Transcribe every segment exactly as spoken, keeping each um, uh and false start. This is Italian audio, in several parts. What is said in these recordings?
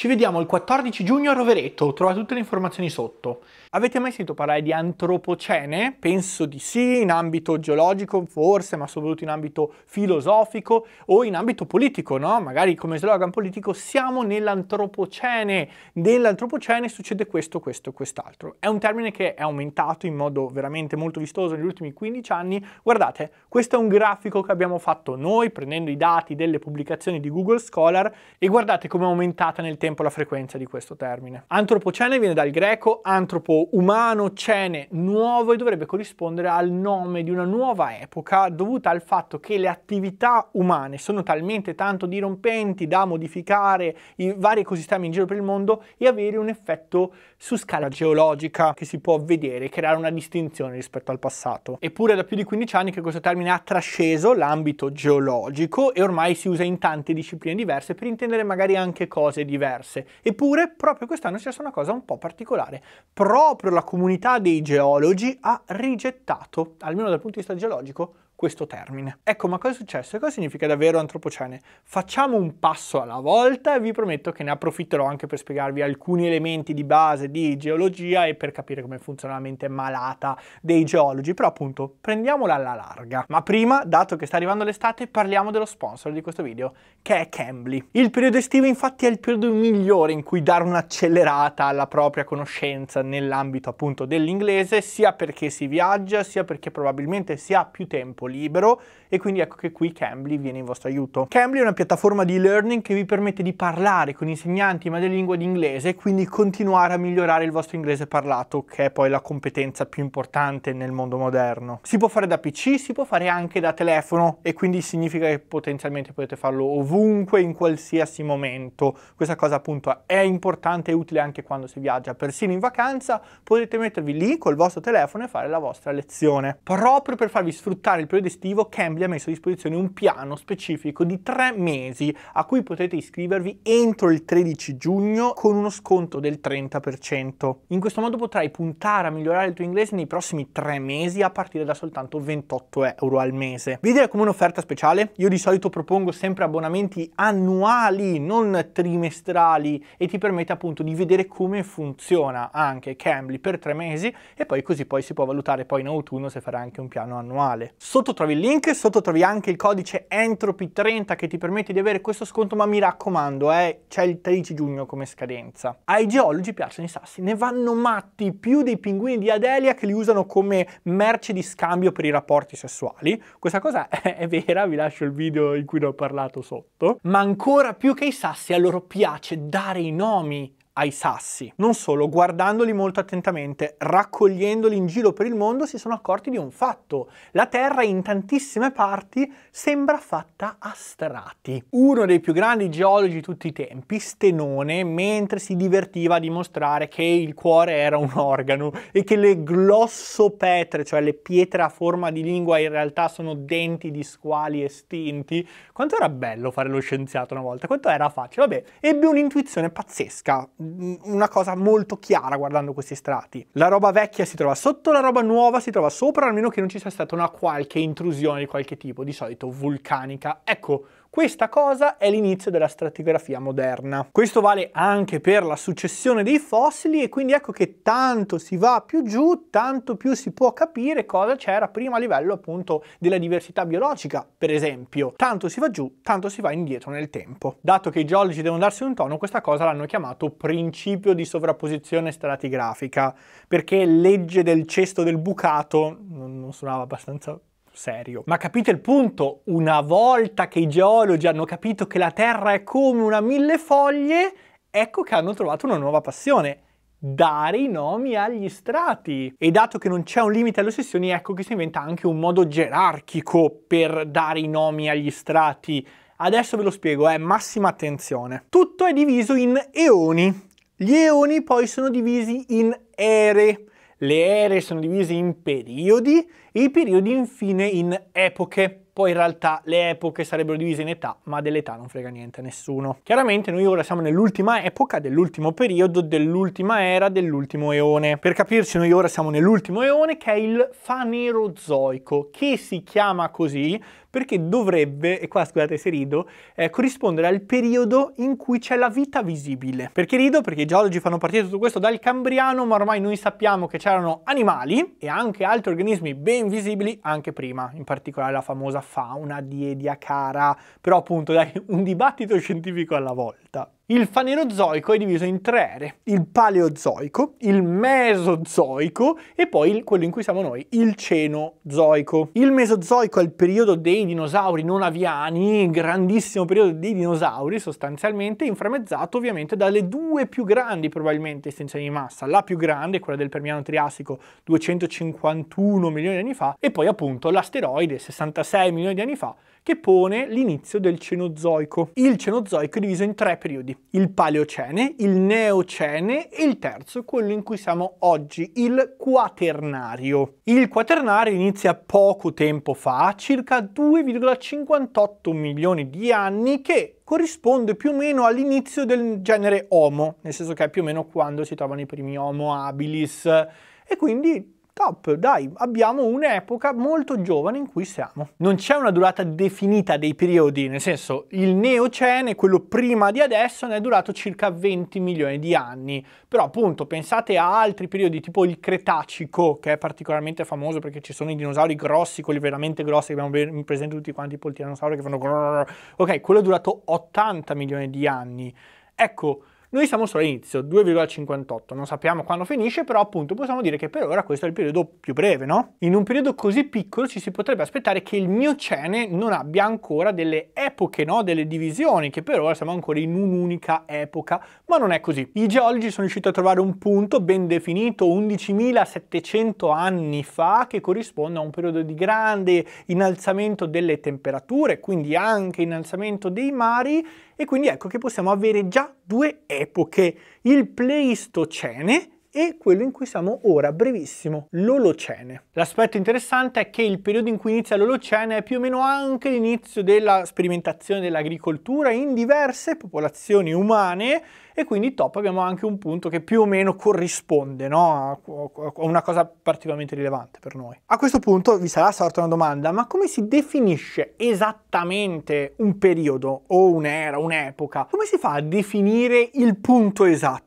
Ci vediamo il quattordici giugno a Rovereto, trovate tutte le informazioni sotto. Avete mai sentito parlare di Antropocene? Penso di sì, in ambito geologico forse, ma soprattutto in ambito filosofico o in ambito politico, no? Magari come slogan politico siamo nell'Antropocene, nell'Antropocene succede questo, questo, quest'altro. È un termine che è aumentato in modo veramente molto vistoso negli ultimi quindici anni. Guardate, questo è un grafico che abbiamo fatto noi prendendo i dati delle pubblicazioni di Google Scholar e guardate come è aumentata nel tempo la frequenza di questo termine. Antropocene viene dal greco antropo, umano, cene, nuovo, e dovrebbe corrispondere al nome di una nuova epoca dovuta al fatto che le attività umane sono talmente tanto dirompenti da modificare i vari ecosistemi in giro per il mondo e avere un effetto su scala geologica che si può vedere, creare una distinzione rispetto al passato. Eppure è da più di quindici anni che questo termine ha trasceso l'ambito geologico e ormai si usa in tante discipline diverse per intendere magari anche cose diverse. Eppure proprio quest'anno c'è stata una cosa un po' particolare. Pro Proprio la comunità dei geologi ha rigettato, almeno dal punto di vista geologico, questo termine. Ecco, ma cosa è successo e cosa significa davvero Antropocene? Facciamo un passo alla volta e vi prometto che ne approfitterò anche per spiegarvi alcuni elementi di base di geologia e per capire come funziona la mente malata dei geologi, però appunto prendiamola alla larga. Ma prima, dato che sta arrivando l'estate, parliamo dello sponsor di questo video, che è Cambly. Il periodo estivo infatti è il periodo migliore in cui dare un'accelerata alla propria conoscenza nell'ambito appunto dell'inglese, sia perché si viaggia, sia perché probabilmente si ha più tempo libero, e quindi ecco che qui Cambly viene in vostro aiuto. Cambly è una piattaforma di learning che vi permette di parlare con insegnanti madrelingua di inglese e quindi continuare a migliorare il vostro inglese parlato, che è poi la competenza più importante nel mondo moderno. Si può fare da P C, si può fare anche da telefono e quindi significa che potenzialmente potete farlo ovunque, in qualsiasi momento. Questa cosa appunto è importante e utile anche quando si viaggia, persino in vacanza. Potete mettervi lì col vostro telefono e fare la vostra lezione. Proprio per farvi sfruttare il periodo estivo, Cambly ha messo a disposizione un piano specifico di tre mesi a cui potete iscrivervi entro il tredici giugno con uno sconto del trenta per cento. In questo modo potrai puntare a migliorare il tuo inglese nei prossimi tre mesi a partire da soltanto ventotto euro al mese. Vi direi come un'offerta speciale. Io di solito propongo sempre abbonamenti annuali, non trimestrali, e ti permette appunto di vedere come funziona anche Cambly per tre mesi e poi così poi si può valutare poi in autunno se farà anche un piano annuale. Sotto trovi il link, sotto trovi anche il codice Entropy trenta che ti permette di avere questo sconto, ma mi raccomando, eh, c'è il tredici giugno come scadenza. Ai geologi piacciono i sassi, ne vanno matti, più dei pinguini di Adelia che li usano come merce di scambio per i rapporti sessuali. Questa cosa è, è vera, vi lascio il video in cui ne ho parlato sotto. Ma ancora più che i sassi a loro piace dare i nomi ai sassi. Non solo, guardandoli molto attentamente, raccogliendoli in giro per il mondo, si sono accorti di un fatto. La Terra in tantissime parti sembra fatta a strati. Uno dei più grandi geologi di tutti i tempi, Stenone, mentre si divertiva a dimostrare che il cuore era un organo e che le glossopetre, cioè le pietre a forma di lingua, in realtà sono denti di squali estinti. Quanto era bello fare lo scienziato una volta, quanto era facile. Vabbè, ebbe un'intuizione pazzesca, una cosa molto chiara guardando questi strati. La roba vecchia si trova sotto, la roba nuova si trova sopra, almeno che non ci sia stata una qualche intrusione di qualche tipo, di solito vulcanica. Ecco, questa cosa è l'inizio della stratigrafia moderna. Questo vale anche per la successione dei fossili e quindi ecco che tanto si va più giù, tanto più si può capire cosa c'era prima a livello appunto della diversità biologica, per esempio. Tanto si va giù, tanto si va indietro nel tempo. Dato che i geologi devono darsi un tono, questa cosa l'hanno chiamato principio di sovrapposizione stratigrafica, perché legge del cesto del bucato non suonava abbastanza serio. Ma capite il punto? Una volta che i geologi hanno capito che la Terra è come una millefoglie, ecco che hanno trovato una nuova passione: dare i nomi agli strati. E dato che non c'è un limite alle ossessioni, ecco che si inventa anche un modo gerarchico per dare i nomi agli strati. Adesso ve lo spiego, eh, massima attenzione. Tutto è diviso in eoni. Gli eoni poi sono divisi in ere. Le ere sono divise in periodi i periodi infine in epoche. Poi in realtà le epoche sarebbero divise in età, ma dell'età non frega niente a nessuno. Chiaramente noi ora siamo nell'ultima epoca, dell'ultimo periodo, dell'ultima era, dell'ultimo eone. Per capirci, noi ora siamo nell'ultimo eone, che è il Fanerozoico, che si chiama così perché dovrebbe, e qua scusate se rido, eh, corrispondere al periodo in cui c'è la vita visibile. Perché rido? Perché i geologi fanno partire tutto questo dal Cambriano, ma ormai noi sappiamo che c'erano animali e anche altri organismi ben visibili anche prima, in particolare la famosa fauna di Ediacara, però appunto dai, un dibattito scientifico alla volta. Il Fanerozoico è diviso in tre ere: il Paleozoico, il Mesozoico e poi il, quello in cui siamo noi, il Cenozoico. Il Mesozoico è il periodo dei dinosauri non aviani, grandissimo periodo dei dinosauri sostanzialmente, inframezzato ovviamente dalle due più grandi probabilmente estinzioni di massa. La più grande, quella del Permiano-Triassico, duecentocinquantuno milioni di anni fa, e poi appunto l'asteroide, sessantasei milioni di anni fa, che pone l'inizio del Cenozoico. Il Cenozoico è diviso in tre periodi: il Paleocene, il Neocene e il terzo, quello in cui siamo oggi, il Quaternario. Il Quaternario inizia poco tempo fa, circa due virgola cinquantotto milioni di anni, che corrisponde più o meno all'inizio del genere Homo, nel senso che è più o meno quando si trovano i primi Homo habilis, e quindi top, dai, abbiamo un'epoca molto giovane in cui siamo. Non c'è una durata definita dei periodi, nel senso il Neocene, quello prima di adesso, ne è durato circa venti milioni di anni, però appunto pensate a altri periodi tipo il Cretacico, che è particolarmente famoso perché ci sono i dinosauri grossi, quelli veramente grossi che abbiamo presente tutti quanti, tipo il tirannosauro che fanno grrr. Ok, quello è durato ottanta milioni di anni. Ecco, noi siamo solo all'inizio, due virgola cinquantotto, non sappiamo quando finisce, però appunto possiamo dire che per ora questo è il periodo più breve, no? In un periodo così piccolo ci si potrebbe aspettare che il Miocene non abbia ancora delle epoche, no? Delle divisioni, che per ora siamo ancora in un'unica epoca, ma non è così. I geologi sono riusciti a trovare un punto ben definito undicimilasettecento anni fa, che corrisponde a un periodo di grande innalzamento delle temperature, quindi anche innalzamento dei mari, e quindi ecco che possiamo avere già due epoche, il Pleistocene e quello in cui siamo ora, brevissimo, l'Olocene. L'aspetto interessante è che il periodo in cui inizia l'Olocene è più o meno anche l'inizio della sperimentazione dell'agricoltura in diverse popolazioni umane, e quindi top, abbiamo anche un punto che più o meno corrisponde, no? A una cosa particolarmente rilevante per noi. A questo punto vi sarà sorta una domanda: ma come si definisce esattamente un periodo o un'era, un'epoca? Come si fa a definire il punto esatto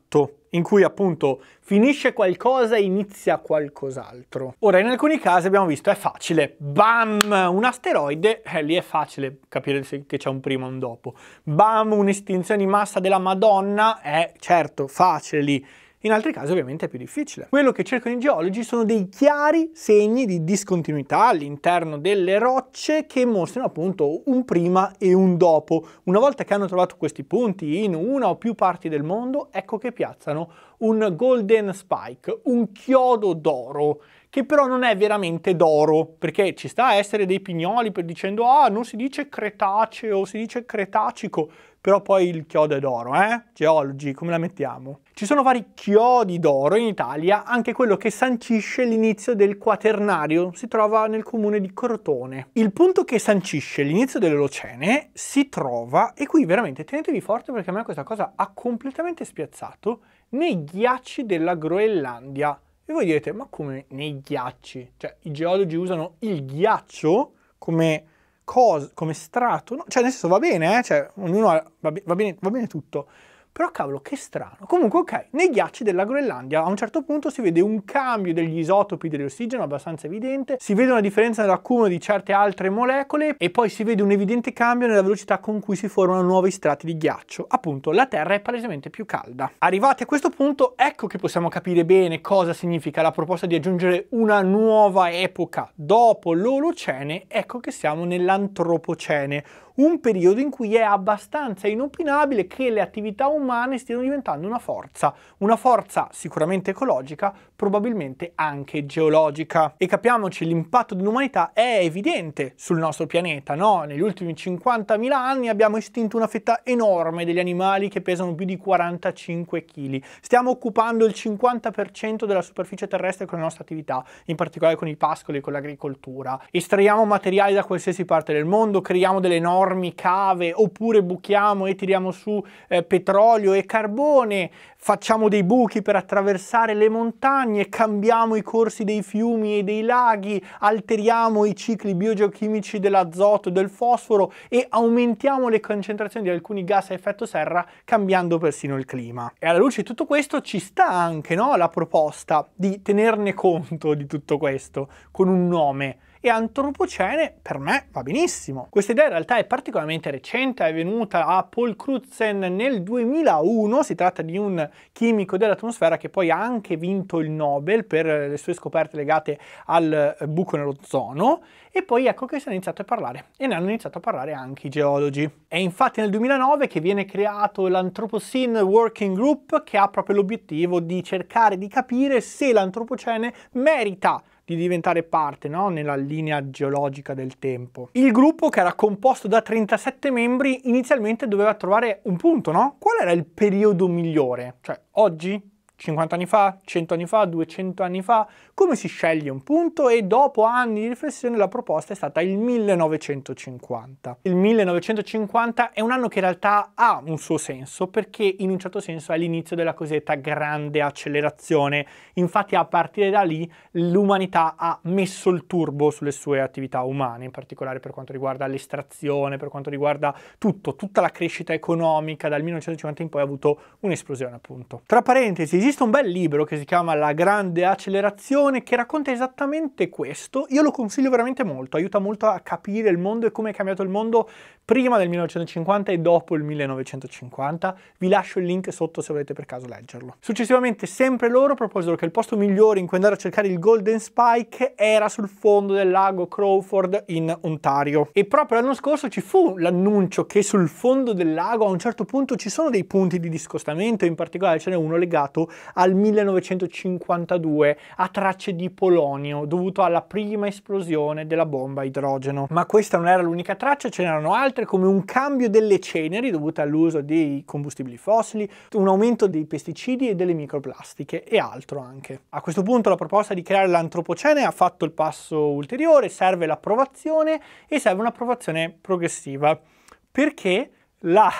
in cui appunto finisce qualcosa e inizia qualcos'altro? Ora, in alcuni casi abbiamo visto è facile, bam, un asteroide, eh, lì è facile capire se, che c'è un prima e un dopo, bam, un'estinzione di massa della Madonna, è eh, certo, facile lì. In altri casi ovviamente è più difficile. Quello che cercano i geologi sono dei chiari segni di discontinuità all'interno delle rocce che mostrano appunto un prima e un dopo. Una volta che hanno trovato questi punti in una o più parti del mondo, ecco che piazzano un golden spike, un chiodo d'oro, che però non è veramente d'oro, perché ci sta a essere dei pignoli per dicendo ah, non si dice Cretaceo, si dice Cretacico, però poi il chiodo è d'oro, eh? Geologi, come la mettiamo? Ci sono vari chiodi d'oro in Italia, anche quello che sancisce l'inizio del Quaternario si trova nel comune di Crotone. Il punto che sancisce l'inizio dell'Olocene si trova, e qui veramente tenetevi forte perché a me questa cosa ha completamente spiazzato, nei ghiacci della Groenlandia. E voi direte, ma come nei ghiacci? Cioè, i geologi usano il ghiaccio come cosa, come strato? No, cioè, nel senso, va bene, eh? Cioè, ognuno ha, va, va, bene, va bene tutto. Però, cavolo, che strano. Comunque, ok, nei ghiacci della Groenlandia a un certo punto si vede un cambio degli isotopi dell'ossigeno abbastanza evidente, si vede una differenza nell'accumulo di certe altre molecole e poi si vede un evidente cambio nella velocità con cui si formano nuovi strati di ghiaccio. Appunto, la Terra è palesemente più calda. Arrivati a questo punto, ecco che possiamo capire bene cosa significa la proposta di aggiungere una nuova epoca dopo l'Olocene. Ecco che siamo nell'Antropocene, un periodo in cui è abbastanza inopinabile che le attività umane umane stiano diventando una forza, una forza sicuramente ecologica, probabilmente anche geologica. E capiamoci, l'impatto dell'umanità è evidente sul nostro pianeta, no? Negli ultimi cinquantamila anni abbiamo estinto una fetta enorme degli animali che pesano più di quarantacinque chili. Stiamo occupando il cinquanta per cento della superficie terrestre con le nostre attività, in particolare con i pascoli e con l'agricoltura. Estraiamo materiali da qualsiasi parte del mondo, creiamo delle enormi cave, oppure buchiamo e tiriamo su eh, petrolio e carbone, facciamo dei buchi per attraversare le montagne, cambiamo i corsi dei fiumi e dei laghi, alteriamo i cicli biogeochimici dell'azoto e del fosforo e aumentiamo le concentrazioni di alcuni gas a effetto serra, cambiando persino il clima. E alla luce di tutto questo ci sta anche, no, la proposta di tenerne conto di tutto questo con un nome. E Antropocene per me va benissimo. Questa idea in realtà è particolarmente recente, è venuta a Paul Crutzen nel duemilauno, si tratta di un chimico dell'atmosfera che poi ha anche vinto il Nobel per le sue scoperte legate al buco nell'ozono, e poi ecco che si è iniziato a parlare, e ne hanno iniziato a parlare anche i geologi. È infatti nel duemilanove che viene creato l'Anthropocene Working Group, che ha proprio l'obiettivo di cercare di capire se l'Antropocene merita di diventare parte, no? Nella linea geologica del tempo. Il gruppo, che era composto da trentasette membri, inizialmente doveva trovare un punto, no? Qual era il periodo migliore? Cioè, oggi? cinquanta anni fa? cento anni fa? duecento anni fa? Come si sceglie un punto? E dopo anni di riflessione la proposta è stata il millenovecentocinquanta. Il millenovecentocinquanta è un anno che in realtà ha un suo senso, perché in un certo senso è l'inizio della cosiddetta grande accelerazione. Infatti a partire da lì l'umanità ha messo il turbo sulle sue attività umane, in particolare per quanto riguarda l'estrazione, per quanto riguarda tutto, tutta la crescita economica. Dal millenovecentocinquanta in poi ha avuto un'esplosione, appunto. Tra parentesi, esiste un bel libro che si chiama La grande accelerazione, che racconta esattamente questo. Io lo consiglio veramente molto, aiuta molto a capire il mondo e come è cambiato il mondo prima del millenovecentocinquanta e dopo il millenovecentocinquanta. Vi lascio il link sotto se volete per caso leggerlo. Successivamente sempre loro proposero che il posto migliore in cui andare a cercare il Golden Spike era sul fondo del lago Crawford in Ontario, e proprio l'anno scorso ci fu l'annuncio che sul fondo del lago a un certo punto ci sono dei punti di discostamento, in particolare ce n'è uno legato al millenovecentocinquantadue a tracce di polonio, dovuto alla prima esplosione della bomba a idrogeno. Ma questa non era l'unica traccia, ce n'erano altre, come un cambio delle ceneri dovuto all'uso dei combustibili fossili, un aumento dei pesticidi e delle microplastiche e altro anche. A questo punto la proposta di creare l'Antropocene ha fatto il passo ulteriore, serve l'approvazione, e serve un'approvazione progressiva, perché la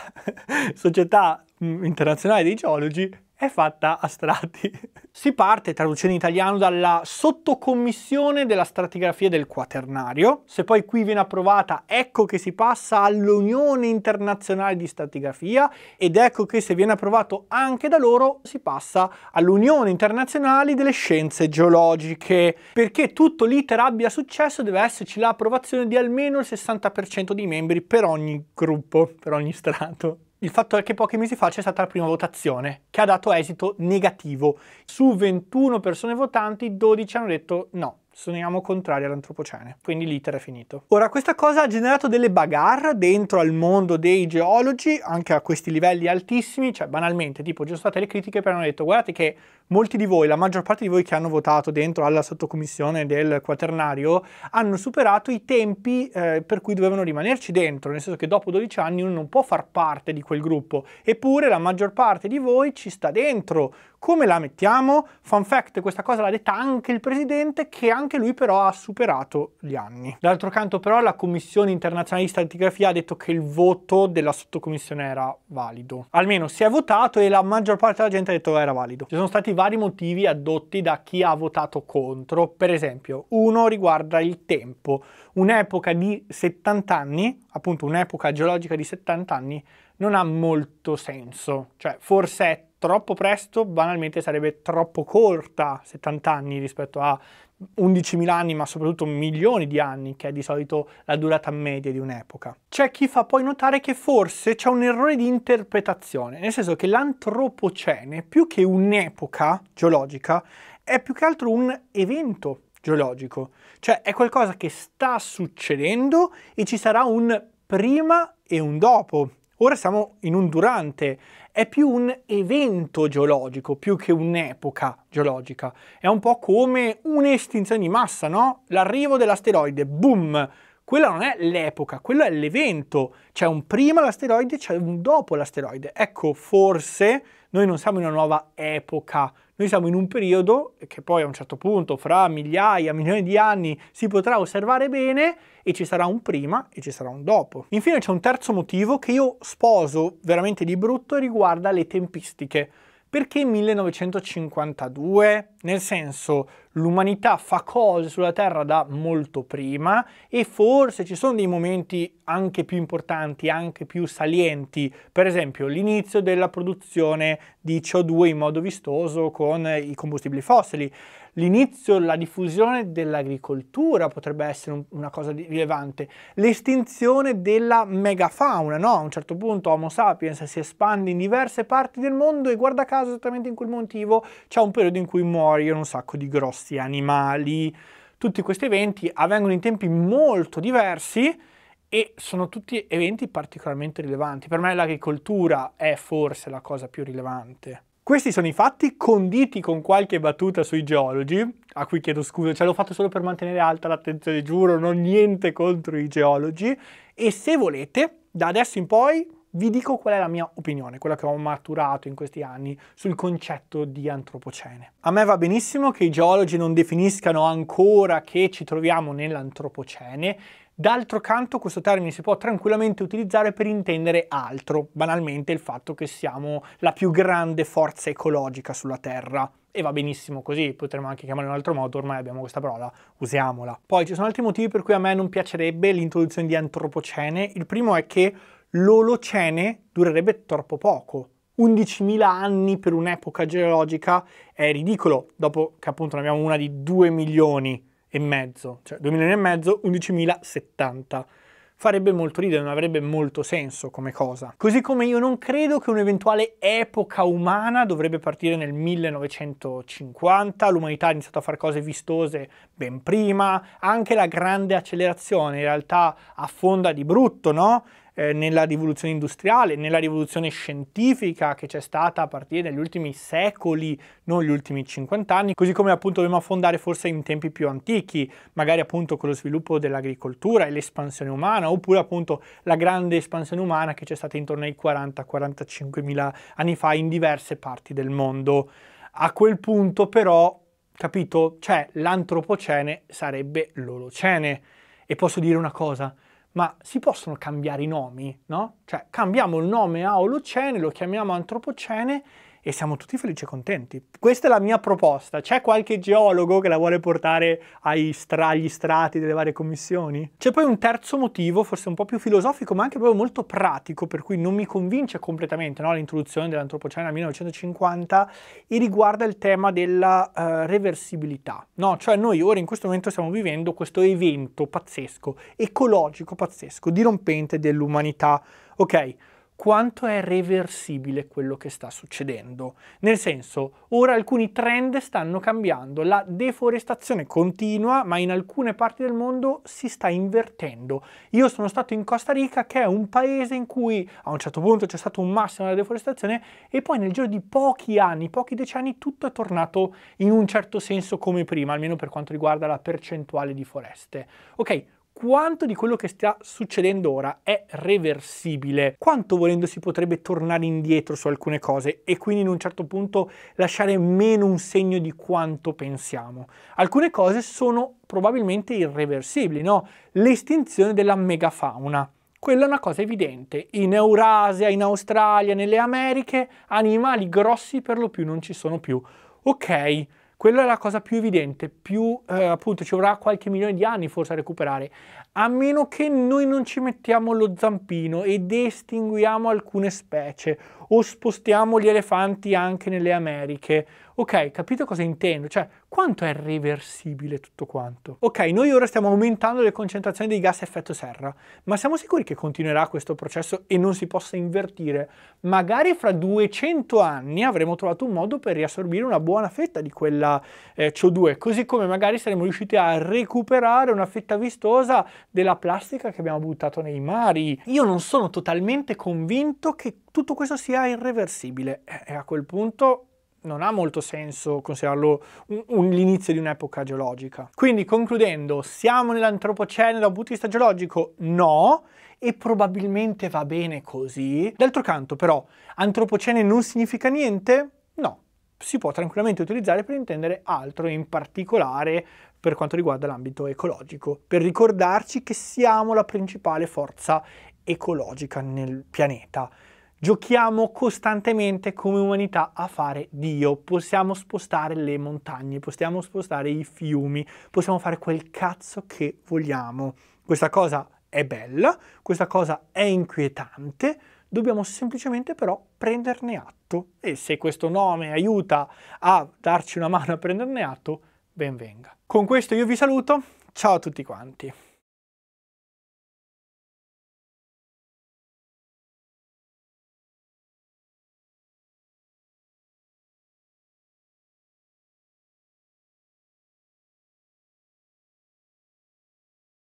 Società Internazionale dei Geologi è fatta a strati. Si parte, traducendo in italiano, dalla sottocommissione della stratigrafia del Quaternario. Se poi qui viene approvata, ecco che si passa all'Unione Internazionale di Stratigrafia, ed ecco che se viene approvato anche da loro si passa all'Unione Internazionale delle Scienze Geologiche. Perché tutto l'iter abbia successo deve esserci l'approvazione di almeno il sessanta per cento dei membri per ogni gruppo, per ogni strato. Il fatto è che pochi mesi fa c'è stata la prima votazione, che ha dato esito negativo. Su ventuno persone votanti, dodici hanno detto no, sono contrari all'Antropocene, quindi l'iter è finito. Ora, questa cosa ha generato delle bagarre dentro al mondo dei geologi, anche a questi livelli altissimi. Cioè, banalmente, tipo, ci sono state le critiche, però hanno detto guardate che molti di voi, la maggior parte di voi che hanno votato dentro alla sottocommissione del Quaternario, hanno superato i tempi eh, per cui dovevano rimanerci dentro, nel senso che dopo dodici anni uno non può far parte di quel gruppo, eppure la maggior parte di voi ci sta dentro. Come la mettiamo? Fun fact, questa cosa l'ha detta anche il presidente, che anche lui però ha superato gli anni. D'altro canto però la Commissione Internazionale di Stratigrafia ha detto che il voto della sottocommissione era valido. Almeno si è votato e la maggior parte della gente ha detto che era valido. Ci sono stati vari motivi addotti da chi ha votato contro. Per esempio, uno riguarda il tempo. Un'epoca di settanta anni, appunto un'epoca geologica di settanta anni, non ha molto senso. Cioè, forse è troppo presto, banalmente sarebbe troppo corta settanta anni rispetto a undicimila anni, ma soprattutto milioni di anni, che è di solito la durata media di un'epoca. C'è chi fa poi notare che forse c'è un errore di interpretazione, nel senso che l'Antropocene, più che un'epoca geologica, è più che altro un evento geologico. Cioè è qualcosa che sta succedendo e ci sarà un prima e un dopo. Ora siamo in un durante. è più un evento geologico più che un'epoca geologica. È un po' come un'estinzione di massa, no? L'arrivo dell'asteroide, boom! Quella non è l'epoca, quello è l'evento. C'è un prima l'asteroide, c'è un dopo l'asteroide. Ecco, forse noi non siamo in una nuova epoca, noi siamo in un periodo che poi a un certo punto, fra migliaia, milioni di anni, si potrà osservare bene e ci sarà un prima e ci sarà un dopo. Infine c'è un terzo motivo che io sposo veramente di brutto e riguarda le tempistiche. Perché millenovecentocinquantadue? Nel senso, l'umanità fa cose sulla Terra da molto prima e forse ci sono dei momenti anche più importanti, anche più salienti. Per esempio, l'inizio della produzione di C O due in modo vistoso con i combustibili fossili. L'inizio, la diffusione dell'agricoltura potrebbe essere una cosa rilevante. L'estinzione della megafauna, no? A un certo punto Homo sapiens si espande in diverse parti del mondo e guarda caso esattamente in quel motivo c'è un periodo in cui muoiono un sacco di grossi animali. Tutti questi eventi avvengono in tempi molto diversi e sono tutti eventi particolarmente rilevanti. Per me l'agricoltura è forse la cosa più rilevante. Questi sono i fatti, conditi con qualche battuta sui geologi, a cui chiedo scusa, ce l'ho fatto solo per mantenere alta l'attenzione, giuro, non ho niente contro i geologi, e se volete, da adesso in poi, vi dico qual è la mia opinione, quella che ho maturato in questi anni sul concetto di antropocene. A me va benissimo che i geologi non definiscano ancora che ci troviamo nell'antropocene. D'altro canto questo termine si può tranquillamente utilizzare per intendere altro, banalmente il fatto che siamo la più grande forza ecologica sulla Terra. E va benissimo così, potremmo anche chiamarlo in un altro modo, ormai abbiamo questa parola, usiamola. Poi ci sono altri motivi per cui a me non piacerebbe l'introduzione di antropocene. Il primo è che l'Olocene durerebbe troppo poco. undicimila anni per un'epoca geologica è ridicolo, dopo che appunto ne abbiamo una di due milioni. E mezzo, cioè due milioni e mezzo, undicimilasettanta. Farebbe molto ridere, non avrebbe molto senso come cosa. Così come io non credo che un'eventuale epoca umana dovrebbe partire nel millenovecentocinquanta, l'umanità ha iniziato a fare cose vistose ben prima, anche la grande accelerazione in realtà affonda di brutto, no? Eh, nella rivoluzione industriale, nella rivoluzione scientifica che c'è stata a partire dagli ultimi secoli, non gli ultimi cinquanta anni, così come appunto dobbiamo affondare forse in tempi più antichi, magari appunto con lo sviluppo dell'agricoltura e l'espansione umana, oppure appunto la grande espansione umana che c'è stata intorno ai quaranta quarantacinquemila anni fa in diverse parti del mondo. A quel punto però, capito, cioè l'antropocene sarebbe l'olocene. E posso dire una cosa? Ma si possono cambiare i nomi, no? Cioè, cambiamo il nome a Olocene, lo chiamiamo Antropocene e siamo tutti felici e contenti. Questa è la mia proposta. C'è qualche geologo che la vuole portare ai stra, agli strati delle varie commissioni? C'è poi un terzo motivo, forse un po' più filosofico, ma anche proprio molto pratico, per cui non mi convince completamente, no, l'introduzione dell'antropocene nel millenovecentocinquanta, e riguarda il tema della uh, reversibilità. No, cioè noi ora in questo momento stiamo vivendo questo evento pazzesco, ecologico pazzesco, dirompente dell'umanità. Ok, quanto è reversibile quello che sta succedendo? Nel senso, ora alcuni trend stanno cambiando, la deforestazione continua, ma in alcune parti del mondo si sta invertendo. Io sono stato in Costa Rica, che è un paese in cui a un certo punto c'è stato un massimo della deforestazione e poi nel giro di pochi anni, pochi decenni, tutto è tornato in un certo senso come prima, almeno per quanto riguarda la percentuale di foreste. Ok, quanto di quello che sta succedendo ora è reversibile? Quanto volendo si potrebbe tornare indietro su alcune cose e quindi in un certo punto lasciare meno un segno di quanto pensiamo? Alcune cose sono probabilmente irreversibili, no? L'estinzione della megafauna. Quella è una cosa evidente. In Eurasia, in Australia, nelle Americhe, animali grossi per lo più non ci sono più. Ok. Quella è la cosa più evidente, più eh, appunto ci vorrà qualche milione di anni forse a recuperare, a meno che noi non ci mettiamo lo zampino ed estinguiamo alcune specie o spostiamo gli elefanti anche nelle Americhe. Ok, capito cosa intendo? Cioè, quanto è reversibile tutto quanto? Ok, noi ora stiamo aumentando le concentrazioni dei gas effetto serra, ma siamo sicuri che continuerà questo processo e non si possa invertire? Magari fra duecento anni avremo trovato un modo per riassorbire una buona fetta di quella eh, C O due, così come magari saremo riusciti a recuperare una fetta vistosa della plastica che abbiamo buttato nei mari. Io non sono totalmente convinto che tutto questo sia irreversibile, e a quel punto non ha molto senso considerarlo un, un, l'inizio di un'epoca geologica. Quindi, concludendo, siamo nell'antropocene da un punto di vista geologico? No, e probabilmente va bene così. D'altro canto, però, antropocene non significa niente? No, si può tranquillamente utilizzare per intendere altro, in particolare per quanto riguarda l'ambito ecologico, per ricordarci che siamo la principale forza ecologica nel pianeta. Giochiamo costantemente come umanità a fare Dio, possiamo spostare le montagne, possiamo spostare i fiumi, possiamo fare quel cazzo che vogliamo. Questa cosa è bella, questa cosa è inquietante, dobbiamo semplicemente però prenderne atto, e se questo nome aiuta a darci una mano a prenderne atto, ben venga. Con questo io vi saluto, ciao a tutti quanti.